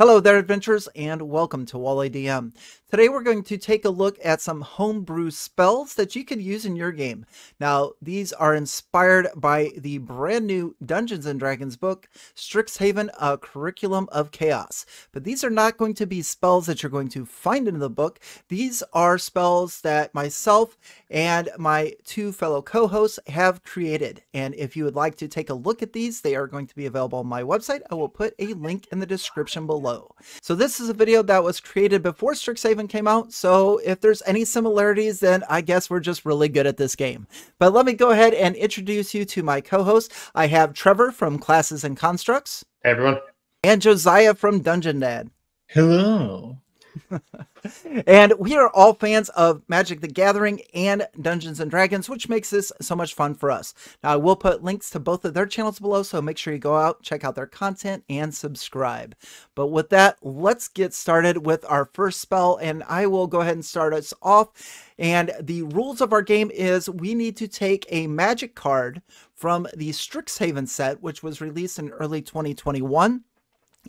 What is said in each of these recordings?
Hello there, adventurers, and welcome to Wally DM. Today we're going to take a look at some homebrew spells that you can use in your game. Now, these are inspired by the brand new Dungeons and Dragons book, Strixhaven, A Curriculum of Chaos. But these are not going to be spells that you're going to find in the book. These are spells that myself and my two fellow co-hosts have created. And if you would like to take a look at these, they are going to be available on my website. I will put a link in the description below. So this is a video that was created before Strixhaven came out, so if there's any similarities, then I guess we're just really good at this game. But let me go ahead and introduce you to my co-host. I have Trevor from Classes and Constructs. Hey, everyone. And Josiah from Dungeon Dad. Hello. And we are all fans of Magic the Gathering and Dungeons and Dragons, which makes this so much fun for us. Now, I will put links to both of their channels below, so make sure you go out, check out their content, and subscribe. But with that, let's get started with our first spell, and I will go ahead and start us off. And the rules of our game is we need to take a magic card from the Strixhaven set, which was released in early 2021.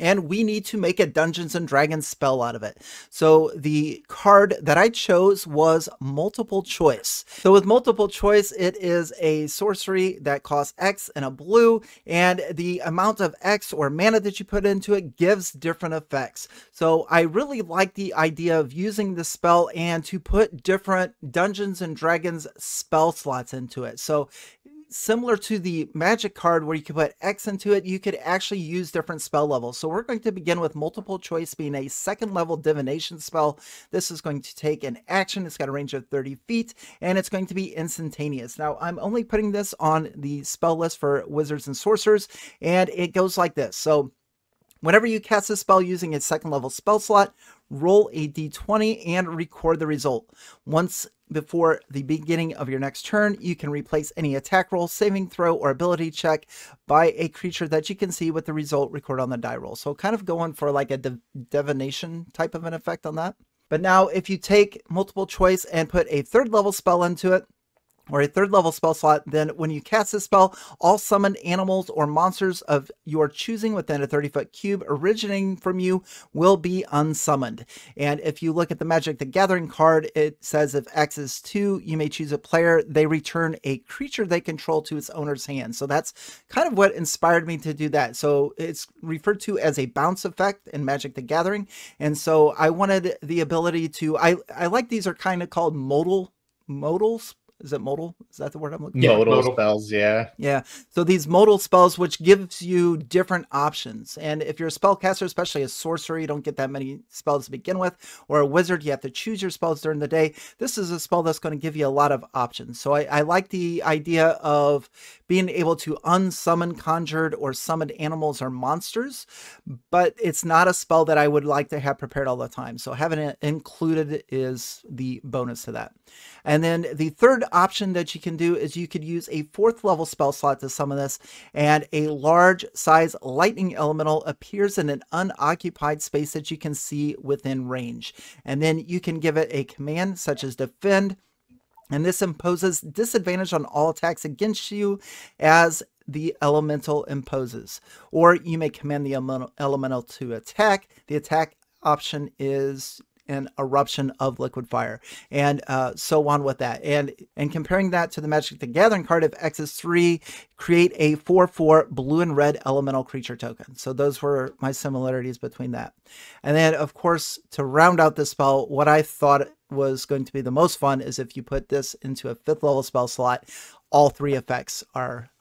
And we need to make a Dungeons and Dragons spell out of it. So the card that I chose was Multiple Choice. So with Multiple Choice, it is a sorcery that costs X and a blue, and the amount of X or mana that you put into it gives different effects. So I really like the idea of using the spell and to put different Dungeons and Dragons spell slots into it. So similar to the magic card where you can put X into it, you could actually use different spell levels. So we're going to begin with Multiple Choice being a second level divination spell. This is going to take an action. It's got a range of 30 feet and it's going to be instantaneous. Now I'm only putting this on the spell list for wizards and sorcerers, and it goes like this. So whenever you cast a spell using a second level spell slot, roll a d20 and record the result. Once before the beginning of your next turn, you can replace any attack roll, saving throw, or ability check by a creature that you can see with the result recorded on the die roll. So kind of going for like a divination type of an effect on that. But now if you take Multiple Choice and put a third level spell into it, or a third level spell slot, then when you cast this spell, all summoned animals or monsters of your choosing within a 30-foot cube originating from you will be unsummoned. And if you look at the Magic the Gathering card, it says if X is 2, you may choose a player. They return a creature they control to its owner's hand. So that's kind of what inspired me to do that. So it's referred to as a bounce effect in Magic the Gathering. And so I wanted the ability to, I like these are kind of called modal spells. Is it modal? Is that the word I'm looking for? Yeah, modal spells, yeah. Yeah. So these modal spells, which gives you different options. And if you're a spellcaster, especially a sorcerer, you don't get that many spells to begin with. Or a wizard, you have to choose your spells during the day. This is a spell that's going to give you a lot of options. So I like the idea of being able to unsummon conjured or summoned animals or monsters, but it's not a spell that I would like to have prepared all the time. So having it included is the bonus to that. And then the third option that you can do is you could use a fourth level spell slot to summon this, and a large size lightning elemental appears in an unoccupied space that you can see within range. And then you can give it a command such as defend, and this imposes disadvantage on all attacks against you as the elemental imposes. Or you may command the elemental to attack. The attack option is an eruption of liquid fire, and so on with that. And comparing that to the Magic the Gathering card, if X is 3, create a 4/4 blue and red elemental creature token. So those were my similarities between that. And then, of course, to round out the spell, what I thought was going to be the most fun is if you put this into a 5th level spell slot, all 3 effects are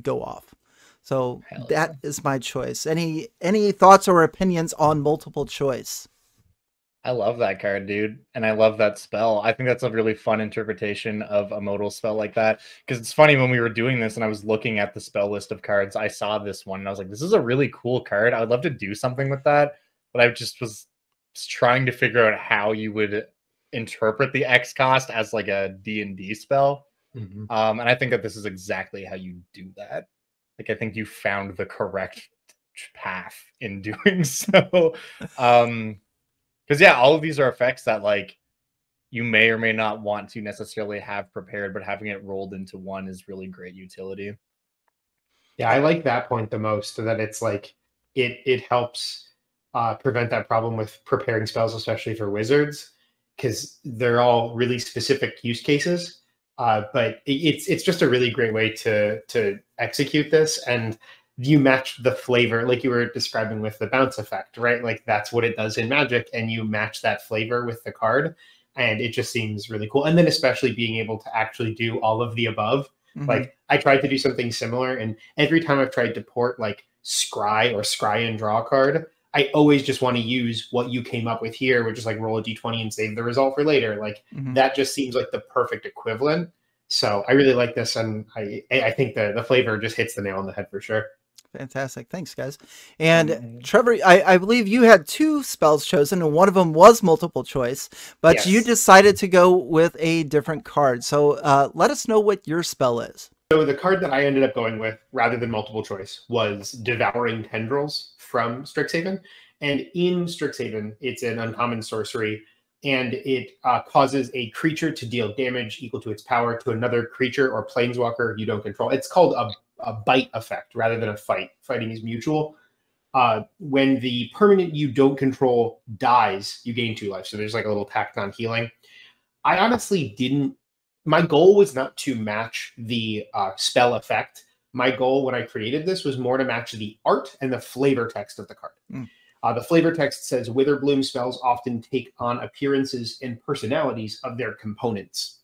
go off. So that is my choice. Any thoughts or opinions on Multiple Choice? I love that card, dude. And I love that spell. I think that's a really fun interpretation of a modal spell like that. Because it's funny, when we were doing this and I was looking at the spell list of cards, I saw this one and I was like, this is a really cool card. I would love to do something with that. But I just was trying to figure out how you would interpret the X cost as like a D&D spell. Mm-hmm. And I think that this is exactly how you do that. Like, I think you found the correct path in doing so. Because, yeah, all of these are effects that, like, you may or may not want to necessarily have prepared, but having it rolled into one is really great utility. Yeah, I like that point the most, so that it's, like, it helps prevent that problem with preparing spells, especially for wizards, because they're all really specific use cases. But it's just a really great way to execute this, and you match the flavor, like you were describing with the bounce effect, right? Like that's what it does in Magic, and you match that flavor with the card, and it just seems really cool. And then especially being able to actually do all of the above. Mm-hmm. Like I tried to do something similar, and every time I've tried to port like scry or scry and draw a card, I always just want to use what you came up with here, which is like roll a d20 and save the result for later. Like mm-hmm. that just seems like the perfect equivalent. So I really like this, and I think the flavor just hits the nail on the head for sure. Fantastic. Thanks, guys. And Trevor, I believe you had two spells chosen, and one of them was multiple choice, but yes. You decided to go with a different card. So let us know what your spell is. So the card that I ended up going with, rather than multiple choice, was Devouring Tendrils from Strixhaven. And in Strixhaven, it's an uncommon sorcery, and it causes a creature to deal damage equal to its power to another creature or planeswalker you don't control. It's called a bite effect rather than a fight. Fighting is mutual. When the permanent you don't control dies, you gain 2 life. So there's like a little pact on healing. I honestly didn't... My goal was not to match the spell effect. My goal when I created this was more to match the art and the flavor text of the card. Mm. The flavor text says, Witherbloom spells often take on appearances and personalities of their components.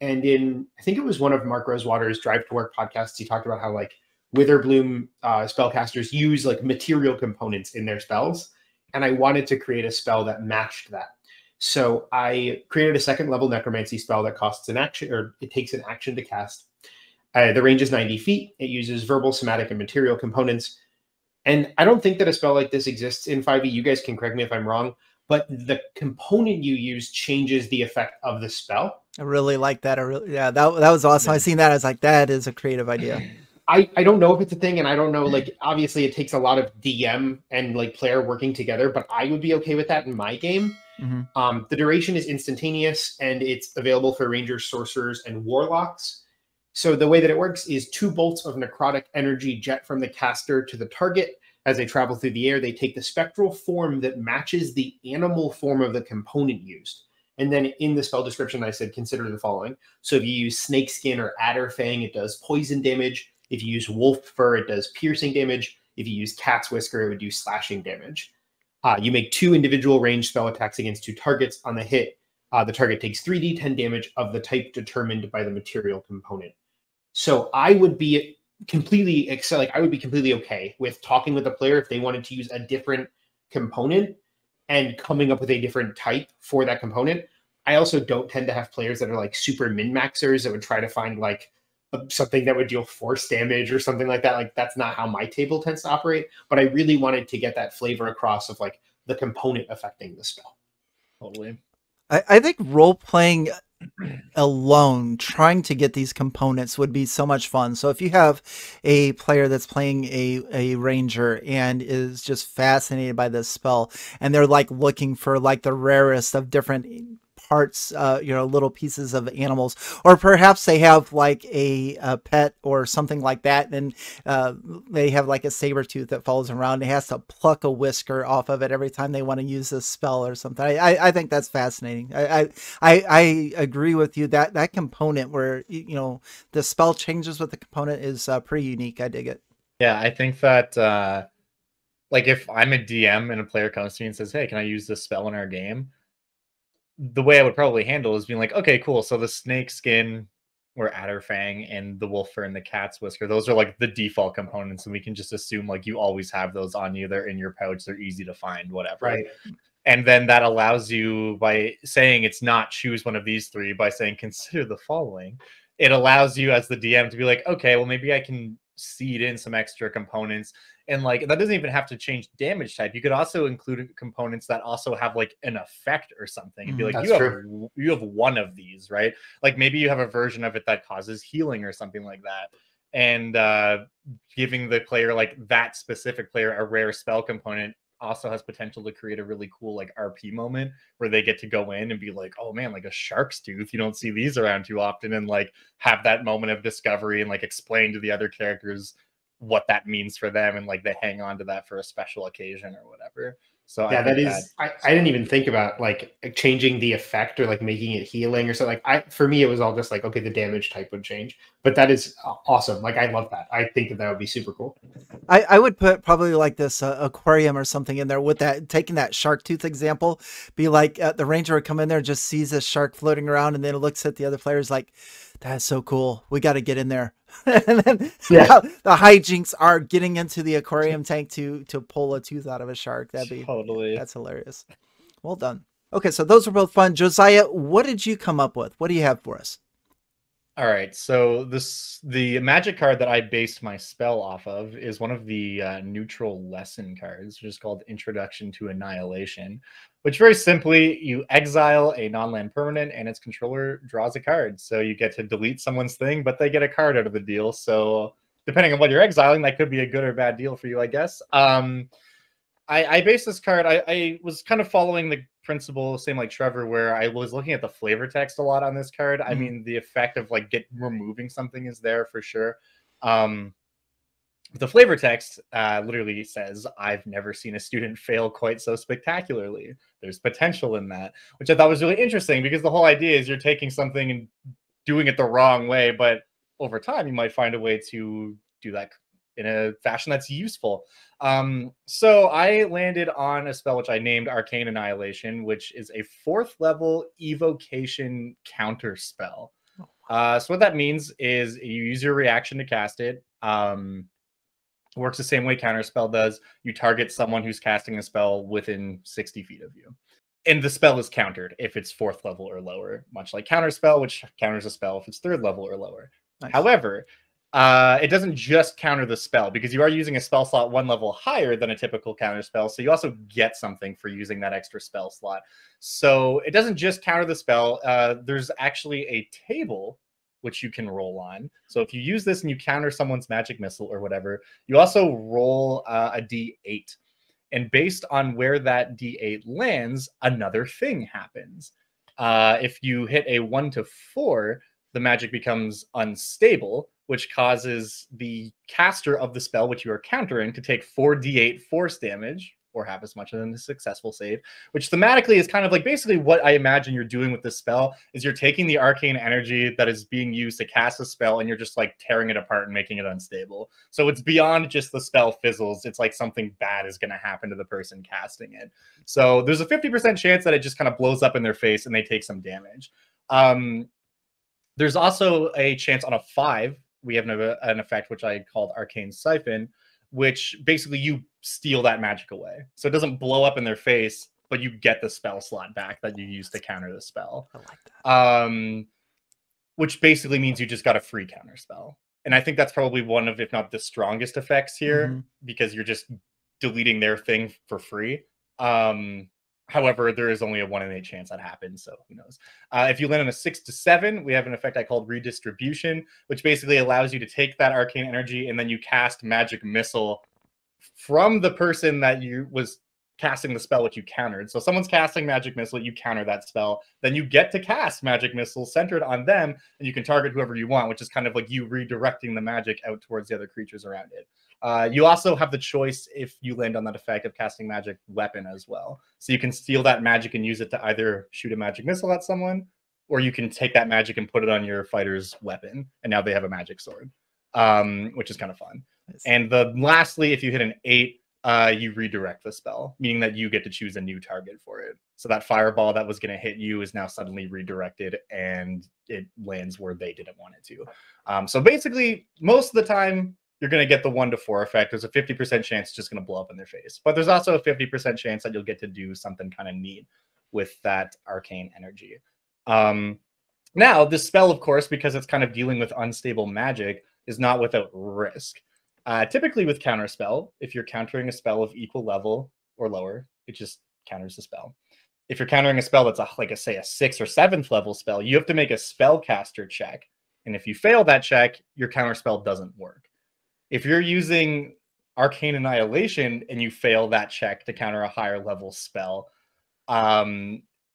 And in, I think it was one of Mark Rosewater's Drive to Work podcasts, he talked about how like Witherbloom spellcasters use like material components in their spells. And I wanted to create a spell that matched that. So I created a 2nd level necromancy spell that costs an action, or it takes an action to cast. The range is 90 feet. It uses verbal, somatic, and material components. And I don't think that a spell like this exists in 5e. You guys can correct me if I'm wrong, but the component you use changes the effect of the spell. I really like that. Yeah, that was awesome. Yeah. I seen that. I was like, that is a creative idea. I don't know if it's a thing, and I don't know, like, obviously it takes a lot of DM and, like, player working together, but I would be okay with that in my game. Mm-hmm. The duration is instantaneous, and it's available for rangers, sorcerers, and warlocks. So the way that it works is 2 bolts of necrotic energy jet from the caster to the target. As they travel through the air, they take the spectral form that matches the animal form of the component used. And then in the spell description, I said, consider the following. So if you use snake skin or adder fang, it does poison damage. If you use wolf fur, it does piercing damage. If you use cat's whisker, it would do slashing damage. You make 2 individual range spell attacks against 2 targets on the hit. The target takes 3d10 damage of the type determined by the material component. So I would be completely okay with talking with the player if they wanted to use a different component and coming up with a different type for that component. I also don't tend to have players that are like super min-maxers that would try to find like something that would deal force damage or something like that. Like that's not how my table tends to operate, but I really wanted to get that flavor across of like the component affecting the spell. Totally. I think role-playing alone, trying to get these components would be so much fun. So if you have a player that's playing a ranger and is just fascinated by this spell, and they're like looking for like the rarest of different parts, you know, little pieces of animals, or perhaps they have like a pet or something like that, and they have like a saber tooth that follows around. It has to pluck a whisker off of it every time they want to use this spell or something. I think that's fascinating. I agree with you that that component where, you know, the spell changes with the component is pretty unique. I dig it. Yeah, I think that like if I'm a DM and a player comes to me and says, "Hey, can I use this spell in our game?" the way I would probably handle is being like, okay, cool. So the snake skin or adder fang and the wolf fur and the cat's whisker, those are like the default components. And we can just assume like you always have those on you. They're in your pouch. They're easy to find, whatever. Right. And then that allows you, by saying it's not choose one of these three, by saying consider the following, it allows you as the DM to be like, okay, well, maybe I can seed in some extra components. And like that doesn't even have to change damage type. You could also include components that also have like an effect or something and be like, you have one of these, right? Like maybe you have a version of it that causes healing or something like that. And giving the player, like that specific player, a rare spell component also has potential to create a really cool like RP moment where they get to go in and be like, oh man, like a shark's tooth, you don't see these around too often, and like have that moment of discovery and like explain to the other characters what that means for them, and like they hang on to that for a special occasion or whatever. So yeah, that is, I didn't even think about like changing the effect or like making it healing or something. Like for me, it was all just like, okay, the damage type would change, but that is awesome. Like, I love that. I think that that would be super cool. I would put probably like this aquarium or something in there with that, taking that shark tooth example, be like the ranger would come in there, just sees a shark floating around and then looks at the other players like, that's so cool. We got to get in there. And then yeah, the hijinks are getting into the aquarium tank to pull a tooth out of a shark. That'd be totally, that's hilarious. Well done. Okay, so those were both fun. Josiah, what did you come up with? What do you have for us? All right, so the magic card that I based my spell off of is one of the neutral lesson cards, which is called Introduction to Annihilation, which very simply, you exile a non-land permanent and its controller draws a card. So you get to delete someone's thing, but they get a card out of the deal. So depending on what you're exiling, that could be a good or bad deal for you, I guess. I based this card, I was kind of following the principle, same like Trevor, where I was looking at the flavor text a lot on this card. I mean, the effect of like removing something is there for sure. The flavor text literally says, I've never seen a student fail quite so spectacularly. There's potential in that, which I thought was really interesting because the whole idea is you're taking something and doing it the wrong way, but over time you might find a way to do that in a fashion that's useful. So I landed on a spell which I named Arcane Annihilation, which is a 4th level evocation counter spell. So what that means is you use your reaction to cast it. Works the same way counterspell does. You target someone who's casting a spell within 60 feet of you. And the spell is countered if it's 4th level or lower, much like counterspell, which counters a spell if it's 3rd level or lower. Nice. However, it doesn't just counter the spell, because you are using a spell slot 1 level higher than a typical counter spell, so you also get something for using that extra spell slot. So it doesn't just counter the spell. There's actually a table which you can roll on. So if you use this and you counter someone's magic missile or whatever, you also roll a d8. And based on where that d8 lands, another thing happens. If you hit a 1 to 4, the magic becomes unstable, which causes the caster of the spell, which you are countering, to take 4d8 force damage, or half as much as a successful save, which thematically is kind of like basically what I imagine you're doing with this spell, is you're taking the arcane energy that is being used to cast a spell, and you're just like tearing it apart and making it unstable. So it's beyond just the spell fizzles. It's like something bad is going to happen to the person casting it. So there's a 50% chance that it just kind of blows up in their face and they take some damage. There's also a chance on a 5, we have an effect which I called Arcane Siphon, which basically you steal that magic away. So it doesn't blow up in their face, but you get the spell slot back that you used to counter the spell. I like that. Which basically means you just got a free counter spell. And I think that's probably one of, if not the strongest effects here, because you're just deleting their thing for free. However, there is only a 1 in 8 chance that happens, so who knows. If you land on a 6 to 7, we have an effect I called Redistribution, which basically allows you to take that arcane energy and then you cast magic missile from the person that you was casting the spell which you countered. So someone's casting magic missile, you counter that spell, then you get to cast magic missile centered on them, and you can target whoever you want, which is kind of like you redirecting the magic out towards the other creatures around it. You also have the choice, if you land on that effect, of casting magic weapon as well. So you can steal that magic and use it to either shoot a magic missile at someone, or you can take that magic and put it on your fighter's weapon, and now they have a magic sword, which is kind of fun. Nice. And lastly, if you hit an 8, you redirect the spell, meaning that you get to choose a new target for it. So that fireball that was going to hit you is now suddenly redirected, and it lands where they didn't want it to. So basically, most of the time, you're going to get the 1 to 4 effect. There's a 50% chance it's just going to blow up in their face. But there's also a 50% chance that you'll get to do something kind of neat with that arcane energy. Now, this spell, of course, because it's kind of dealing with unstable magic, is not without risk. Typically with counterspell, if you're countering a spell of equal level or lower, it just counters the spell. If you're countering a spell that's like, say, a 6th or 7th level spell, you have to make a spellcaster check. And if you fail that check, your counterspell doesn't work. If you're using Arcane Annihilation and you fail that check to counter a higher level spell, not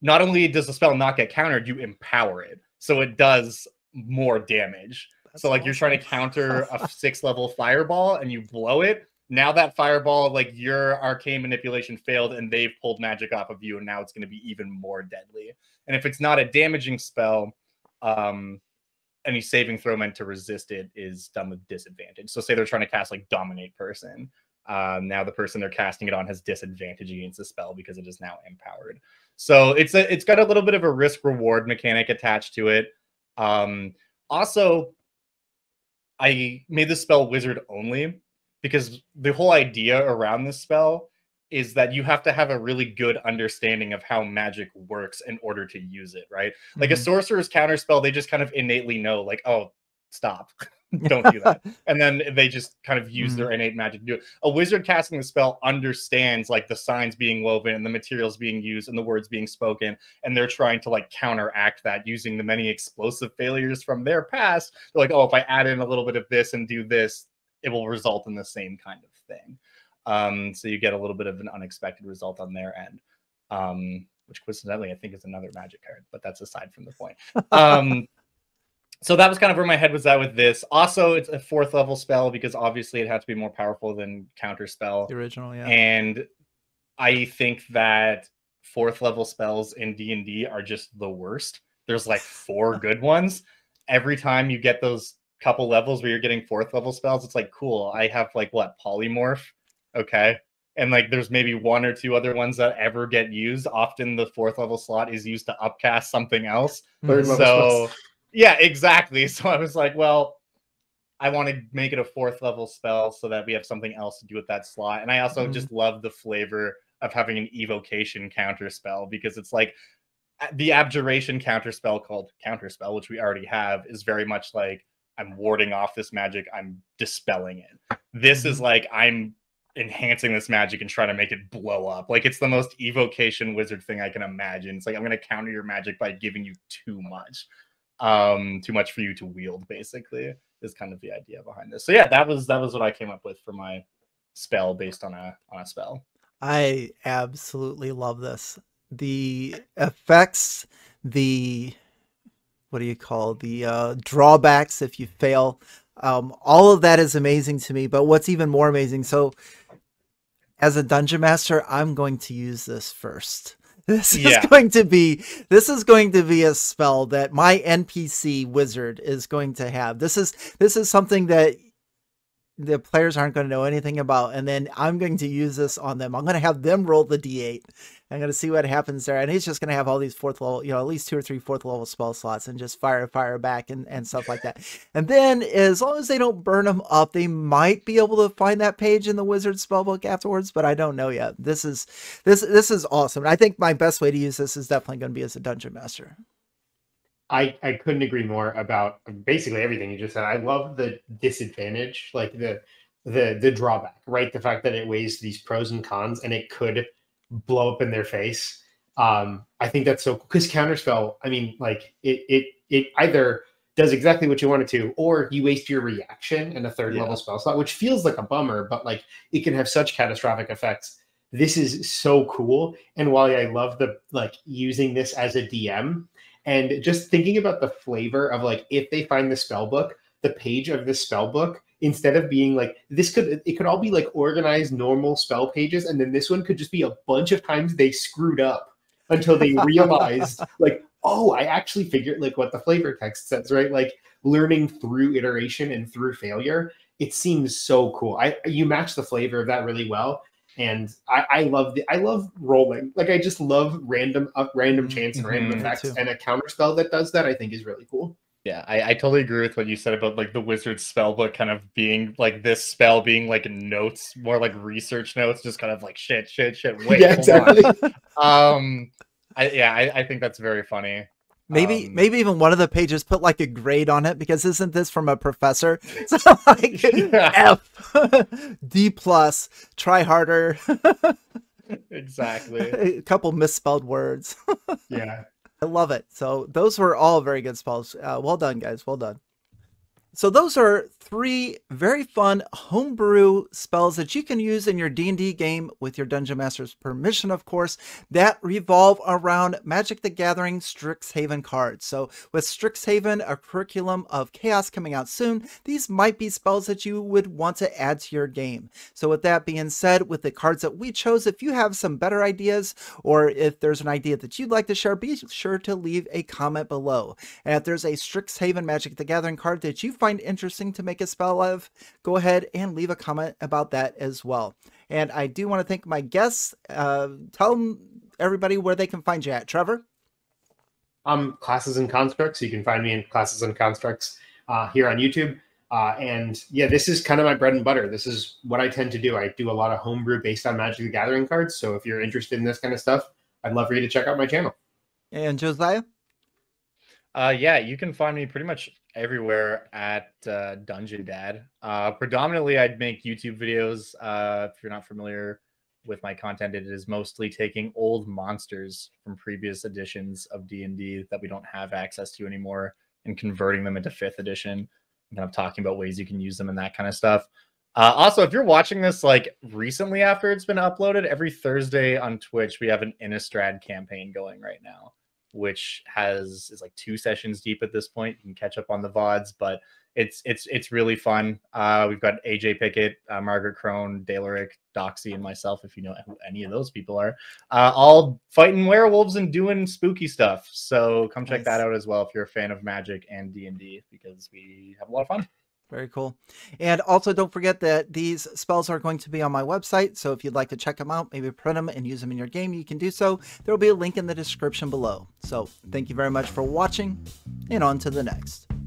only does the spell not get countered, you empower it. So it does more damage. That's so like awesome. You're trying to counter a 6th level fireball and you blow it, now that fireball, like your arcane manipulation failed and they've pulled magic off of you, and now it's going to be even more deadly. And if it's not a damaging spell, any saving throw meant to resist it is done with disadvantage. So say they're trying to cast like dominate person. Now the person they're casting it on has disadvantage against the spell because it is now empowered. So it's got a little bit of a risk reward mechanic attached to it. Also, I made this spell wizard only because the whole idea around this spell is that you have to have a really good understanding of how magic works in order to use it, right? Mm-hmm. Like a sorcerer's counterspell, they just kind of innately know, like, oh, stop. Don't do that. And then they just kind of use their innate magic to do it. A wizard casting the spell understands like the signs being woven and the materials being used and the words being spoken, and they're trying to like counteract that using the many explosive failures from their past. They're like, oh, if I add in a little bit of this and do this, it will result in the same kind of thing. So you get a little bit of an unexpected result on their end, which coincidentally I think is another magic card, but that's aside from the point. So that was kind of where my head was at with this. Also, it's a 4th level spell because obviously it had to be more powerful than counter spell. The original, yeah. And I think that 4th level spells in D&D are just the worst. There's like 4 good ones. Every time you get those couple levels where you're getting 4th level spells, it's like, cool, I have like, what, polymorph? Okay. And like there's maybe 1 or 2 other ones that ever get used. Often the 4th level slot is used to upcast something else. So... yeah, exactly. So I was like, well, I want to make it a 4th level spell so that we have something else to do with that slot. And I also just love the flavor of having an evocation counter spell, because it's like the abjuration counter spell called counter spell, which we already have, is very much like I'm warding off this magic, I'm dispelling it. This is like I'm enhancing this magic and trying to make it blow up. Like it's the most evocation wizard thing I can imagine. It's like I'm going to counter your magic by giving you too much for you to wield, basically, is kind of the idea behind this. So yeah, that was what I came up with for my spell based on a spell. I absolutely love this. The effects, the drawbacks if you fail, all of that is amazing to me. But what's even more amazing, so as a dungeon master, I'm going to use this first. This is going to be a spell that my NPC wizard is going to have. This is something that the players aren't going to know anything about, and then I'm going to use this on them. I'm going to have them roll the D8. I'm going to see what happens there, and he's just going to have all these 4th level, you know, at least 2 or 3 4th level spell slots, and just fire back and stuff like that. And then as long as they don't burn them up, they might be able to find that page in the wizard spellbook afterwards, but I don't know yet. This is awesome. And I think my best way to use this is definitely going to be as a dungeon master. I couldn't agree more about basically everything you just said. I love the disadvantage, like the drawback, right? The fact that it weighs these pros and cons and it could blow up in their face. I think that's so cool. Because counterspell, I mean, like it either does exactly what you want it to, or you waste your reaction in a 3rd level spell slot, which feels like a bummer, but like it can have such catastrophic effects. This is so cool. And Wally, I love the like using this as a DM. And just thinking about the flavor of like, if they find the spell book, the page of the spell book, instead of being like, it could all be like organized normal spell pages. And then this one could just be a bunch of times they screwed up until they realized like, oh, I actually figured like what the flavor text says, right? Like learning through iteration and through failure. It seems so cool. You match the flavor of that really well. And I love rolling. Like I just love random chance and random effects, and a counter spell that does that I think is really cool. Yeah, I totally agree with what you said about like the wizard spellbook kind of being like this spell being like notes, more like research notes, just kind of like shit. Wait, yeah, exactly. I think that's very funny. Maybe even one of the pages put like a grade on it, because isn't this from a professor? So like F, D+, try harder. Exactly. A couple misspelled words. Yeah. I love it. So those were all very good spells. Well done, guys. Well done. So those are three very fun homebrew spells that you can use in your D&D game with your Dungeon Master's permission, of course, that revolve around Magic the Gathering Strixhaven cards. So with Strixhaven, a curriculum of chaos coming out soon, these might be spells that you would want to add to your game. So with that being said, with the cards that we chose, if you have some better ideas or if there's an idea that you'd like to share, be sure to leave a comment below. And if there's a Strixhaven Magic the Gathering card that you find interesting to make a spell of, go ahead and leave a comment about that as well. And I do want to thank my guests. Tell them, everybody, where they can find you at. Trevor? Classes and Constructs. You can find me in Classes and Constructs here on YouTube. And yeah, this is kind of my bread and butter. This is what I tend to do. I do a lot of homebrew based on Magic the Gathering cards. So if you're interested in this kind of stuff, I'd love for you to check out my channel. And Josiah? Yeah, you can find me pretty much everywhere at Dungeon Dad. Predominantly, I'd make YouTube videos. If you're not familiar with my content, it is mostly taking old monsters from previous editions of D&D that we don't have access to anymore and converting them into 5th edition. I'm kind of talking about ways you can use them and that kind of stuff. Also, if you're watching this like recently after it's been uploaded, every Thursday on Twitch, we have an Innistrad campaign going right now, which is like 2 sessions deep at this point. You can catch up on the VODs, but it's really fun. We've got AJ Pickett, Margaret Crone, Dale Rick, Doxy, and myself, if you know who any of those people are, all fighting werewolves and doing spooky stuff. So come check that out as well if you're a fan of Magic and D&D, because we have a lot of fun. Very cool. And also don't forget that these spells are going to be on my website. So if you'd like to check them out, maybe print them and use them in your game, you can do so. There'll be a link in the description below. So thank you very much for watching, and on to the next.